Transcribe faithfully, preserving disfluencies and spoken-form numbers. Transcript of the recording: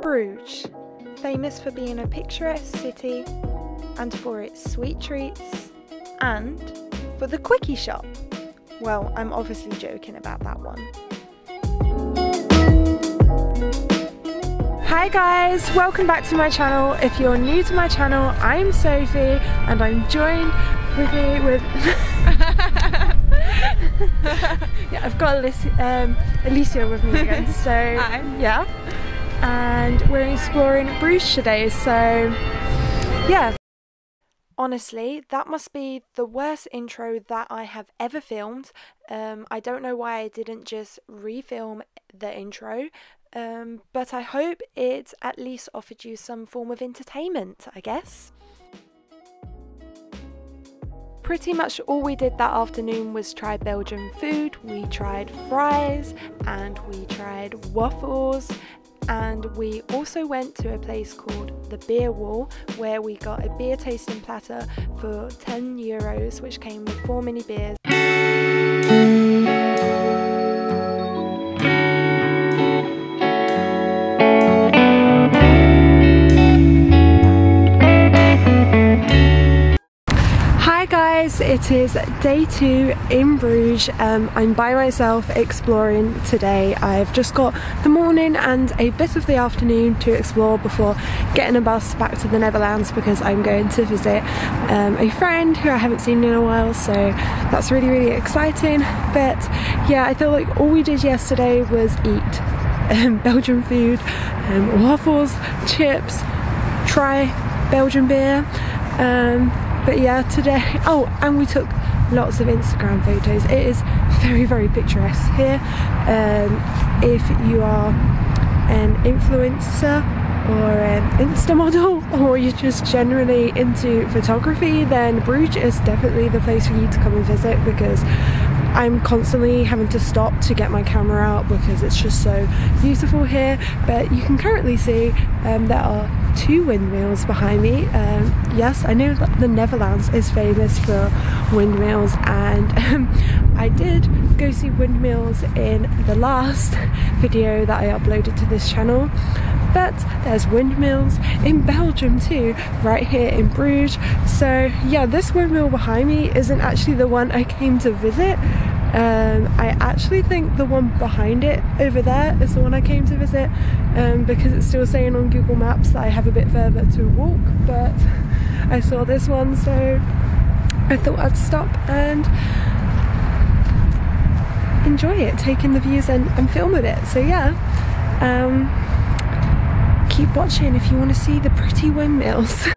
Bruges, famous for being a picturesque city and for its sweet treats and for the quickie shop. Well, I'm obviously joking about that one. Hi guys, welcome back to my channel. If you're new to my channel, I'm Sophie and I'm joined with me with... yeah, I've got Alicia, um, Alicia with me again, so Hi. yeah. And we're exploring Bruges today, so yeah. Honestly, that must be the worst intro that I have ever filmed. Um, I don't know why I didn't just refilm the intro, um, but I hope it at least offered you some form of entertainment, I guess. Pretty much all we did that afternoon was try Belgian food. We tried fries and we tried waffles. And we also went to a place called the Beer Wall, where we got a beer tasting platter for ten euros, which came with four mini beers. Hi guys, it is day two in Bruges. Um, I'm by myself exploring today. I've just got the morning and a bit of the afternoon to explore before getting a bus back to the Netherlands, because I'm going to visit um, a friend who I haven't seen in a while, so that's really really exciting. But yeah, I feel like all we did yesterday was eat um, Belgian food, um, waffles, chips, try Belgian beer. Um, But yeah, today, oh, and we took lots of Instagram photos. It is very, very picturesque here. Um, if you are an influencer or an Insta model, or you're just generally into photography, then Bruges is definitely the place for you to come and visit, because I'm constantly having to stop to get my camera out because it's just so beautiful here. But you can currently see um, there are two windmills behind me. Um, yes, I know that the Netherlands is famous for windmills, and um, I did go see windmills in the last video that I uploaded to this channel. But there's windmills in Belgium too, right here in Bruges. So yeah, this windmill behind me isn't actually the one I came to visit. Um, I actually think the one behind it over there is the one I came to visit, um, because it's still saying on Google Maps that I have a bit further to walk, but I saw this one, so I thought I'd stop and enjoy it, take in the views and, and film a bit. So yeah, um, keep watching if you want to see the pretty windmills.